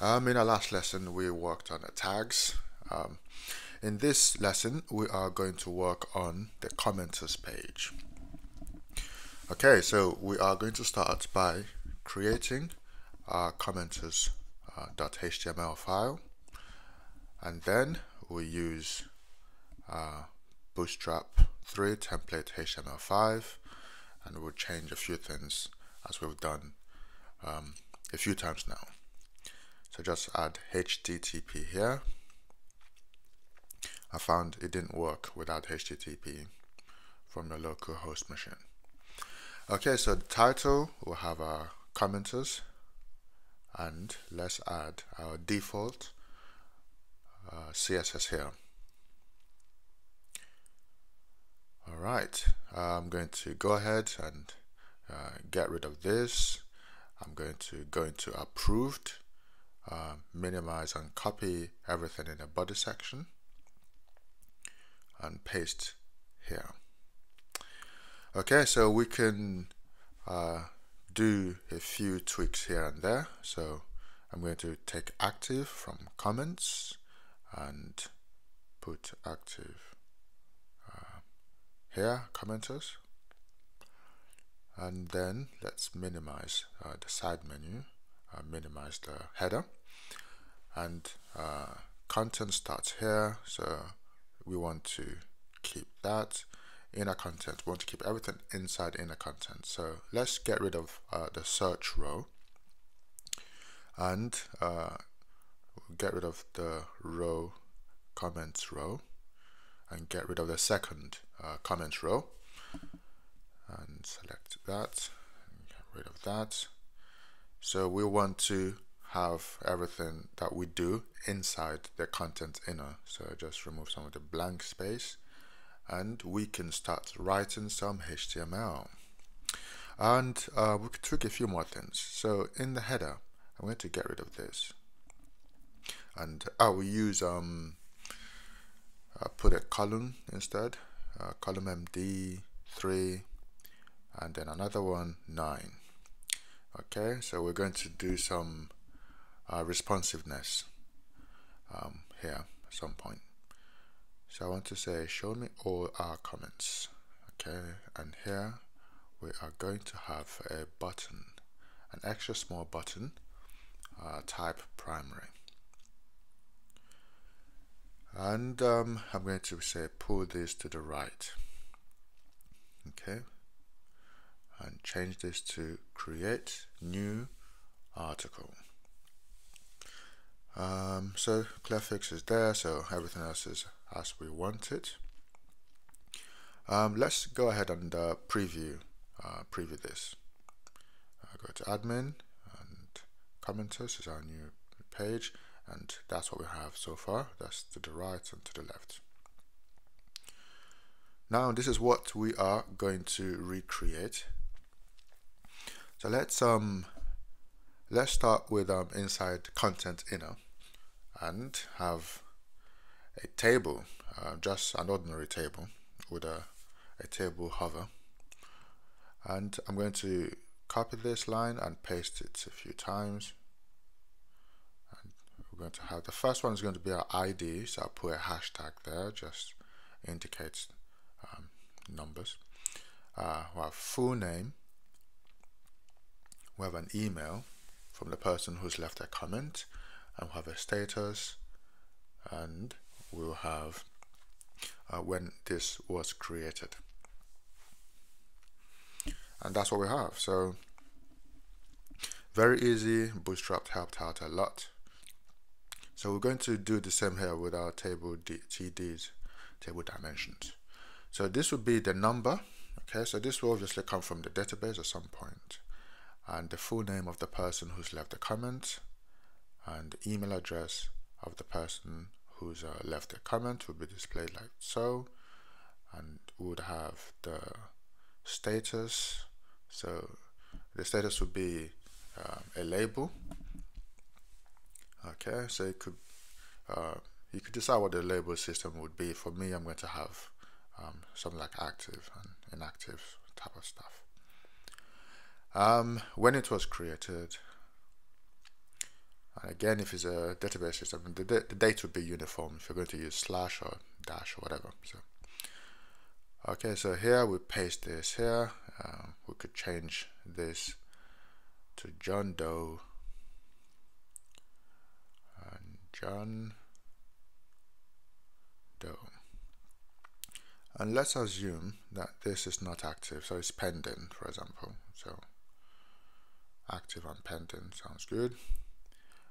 In our last lesson, we worked on the tags. In this lesson, we are going to work on the commenters page. Okay, so we are going to start by creating our commenters.html file, and then we use Bootstrap 3 template HTML5, and we'll change a few things as we've done a few times now. So just add HTTP here. I found it didn't work without HTTP from the local host machine. Okay, so the title will have our commenters, and let's add our default CSS here. All right, I'm going to go ahead and get rid of this. I'm going to go into approved, minimize and copy everything in the body section, and paste here. Okay, so we can do a few tweaks here and there. So I'm going to take active from comments and put active here, commenters, and then let's minimize the side menu, minimize the header, and content starts here, so we want to keep that. Inner content, we want to keep everything inside inner content. So let's get rid of the search row, and get rid of the row, comments row, and get rid of the second comment row, and select that, and get rid of that. So we want to have everything that we do inside the content inner. So just remove some of the blank space, and we can start writing some HTML. And we could tweak a few more things. So in the header, I'm going to get rid of this, and I will use put a column instead, column MD 3, and then another one 9. Okay, so we're going to do some responsiveness here at some point. So I want to say, show me all our comments. Okay, and here we are going to have a button, an extra small button, type primary. And I'm going to say, pull this to the right. Okay, and change this to create new article. So Clearfix is there, so everything else is as we want it. Let's go ahead and preview this. Go to admin, and commenters is our new page, and that's what we have so far. That's to the right and to the left. Now this is what we are going to recreate. So let's start with inside content inner, and have a table, just an ordinary table with a table hover. And I'm going to copy this line and paste it a few times. And we're going to have the first one is going to be our ID, so I'll put a hashtag there, just indicates numbers. We have full name. We have an email from the person who's left a comment, and we'll have a status, and we'll have when this was created. And that's what we have. So very easy. Bootstrap helped out a lot. So we're going to do the same here with our table TDs, table dimensions. So this would be the number. Okay, so this will obviously come from the database at some point, and the full name of the person who's left a comment, and the email address of the person who's left a comment will be displayed like so, and would have the status. So the status would be a label. Okay, so you could decide what the label system would be. For me, I'm going to have something like active and inactive type of stuff. When it was created, Again, if it's a database system, the date would be uniform if you're going to use slash or dash or whatever. So, okay, so here we paste this here. We could change this to John Doe and John Doe. And let's assume that this is not active, so it's pending, for example. So active and pending sounds good.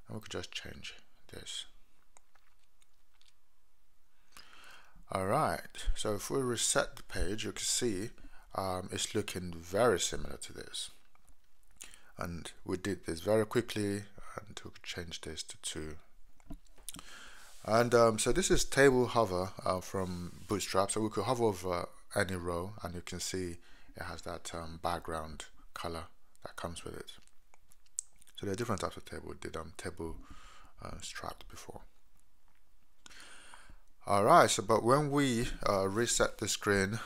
And we could just change this. All right, so if we reset the page, you can see it's looking very similar to this. And we did this very quickly, and we could change this to 2. And so this is table hover from Bootstrap. So we could hover over any row, and you can see it has that background color that comes with it. So there are different types of table. We did table strapped before. All right, so but when we reset the screen,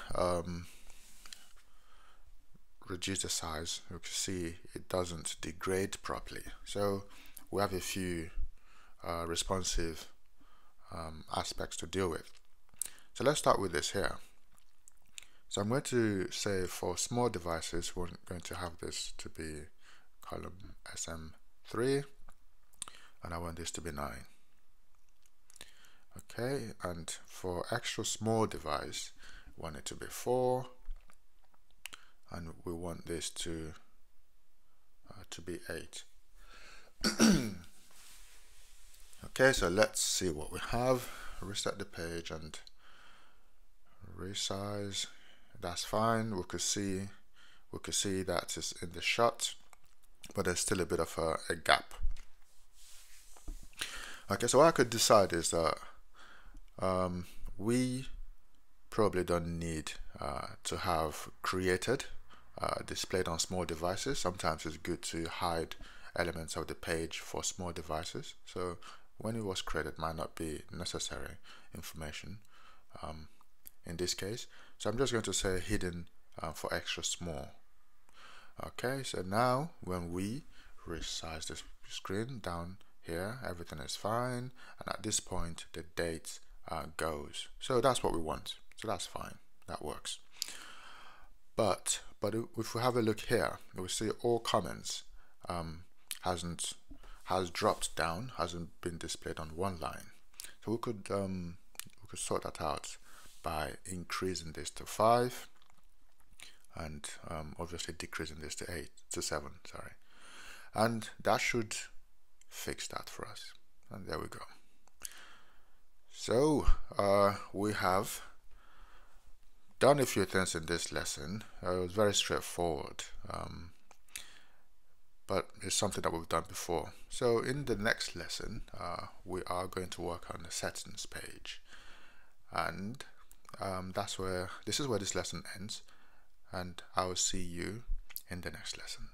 reduce the size, you can see it doesn't degrade properly. So we have a few responsive aspects to deal with. So let's start with this here. So I'm going to say for small devices, we're going to have this to be column SM3, and I want this to be 9. Okay, and for extra small device, we want it to be 4, and we want this to be 8. Okay, so let's see what we have. Reset the page and resize. That's fine. We could see that it's in the shot, but there's still a bit of a gap. Okay, so what I could decide is that we probably don't need to have created displayed on small devices. Sometimes it's good to hide elements of the page for small devices. So when it was created, might not be necessary information in this case. So I'm just going to say hidden for extra small. Okay, so now when we resize this screen down here, everything is fine, and at this point the date goes. So that's what we want, so that's fine, that works. But if we have a look here, we see all comments has dropped down, hasn't been displayed on one line. So we could sort that out by increasing this to 5, and obviously decreasing this to 7, sorry. And that should fix that for us. And there we go. So we have done a few things in this lesson. It was very straightforward, but it's something that we've done before. So in the next lesson, we are going to work on the settings page. And this is where this lesson ends. And I will see you in the next lesson.